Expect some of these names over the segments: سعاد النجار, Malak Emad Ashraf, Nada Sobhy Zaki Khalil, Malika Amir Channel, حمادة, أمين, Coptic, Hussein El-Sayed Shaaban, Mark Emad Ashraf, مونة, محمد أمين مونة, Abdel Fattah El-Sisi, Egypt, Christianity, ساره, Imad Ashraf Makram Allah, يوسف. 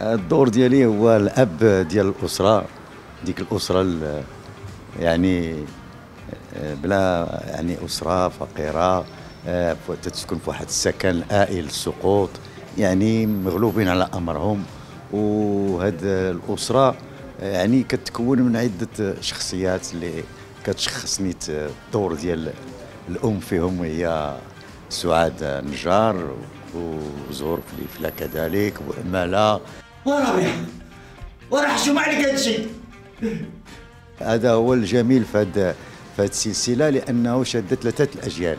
الدور ديالي هو الاب ديال الاسره، ديك الاسره يعني بلا يعني اسره فقيره تسكن في واحد السكن الآئل السقوط، يعني مغلوبين على امرهم. وهاد الاسره يعني كتكون من عده شخصيات اللي كتشخصني الدور ديال الام فيهم، وهي سعاد النجار وزهور فليفله كذلك واماله وربيع. وراحشوا عليك هادشي، هذا هو الجميل في هاد السلسله، لانه شدت ثلاثه الاجيال،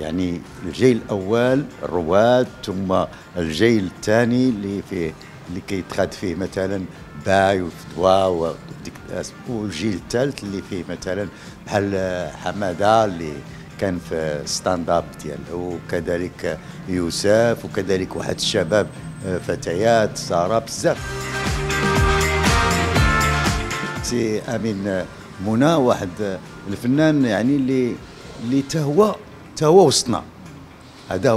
يعني الجيل الاول الرواد، ثم الجيل الثاني اللي فيه اللي كيتخاد فيه مثلا باي وفدوى، والجيل الثالث اللي فيه مثلا بحال حمادة اللي كان في ستاند اب ديالو، وكذلك يوسف، وكذلك واحد الشباب فتيات ساره بزاف. سي أمين مونة واحد الفنان يعني اللي تهوى وسطنا، هذا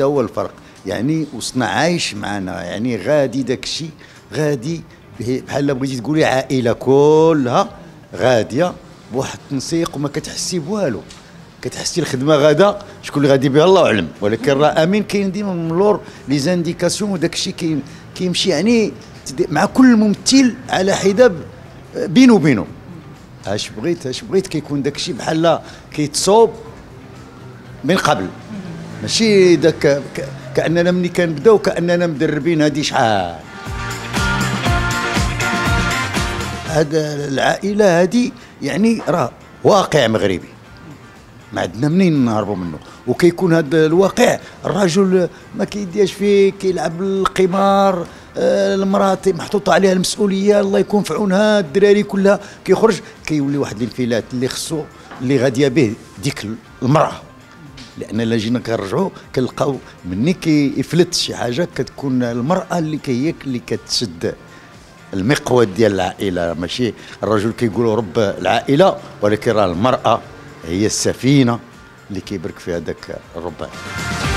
هو الفرق، يعني وسطنا عايش معنا، يعني غادي داك الشيء غادي بحال بغيتي تقولي عائله كلها غاديه بواحد التنسيق وما كتحسي بوالو، كتحسي الخدمه غدا شكون اللي غادي بها الله اعلم، ولكن راه امين كاين ديما من اللور لي زانديكاسيون، وداك الشيء كيمشي يعني مع كل ممثل على حده بينه وبينه، اش بغيت كيكون داك الشيء بحال كيتصوب من قبل، ماشي داك كاننا ملي كنبداو كاننا مدربين هادي شحال. هاد العائله هادي يعني راه واقع مغربي ما عندنا منين نهربوا منه، وكيكون هذا الواقع الرجل ما كيدياش فيه، كيلعب القمار، المراه محطوطه عليها المسؤوليه الله يكون في عونها، الدراري كلها كيخرج كيولي واحد الانفلات اللي خصو اللي غاديه به ديك المراه، لان الا جينا كنرجعوا كنلقاو مني كيفلت شي حاجه كتكون المراه اللي هي اللي كتسد المقود ديال العائله، ماشي الرجل كيقولوا رب العائله، ولكن راه المراه هي السفينه اللي كيبرك فيها داك الربان.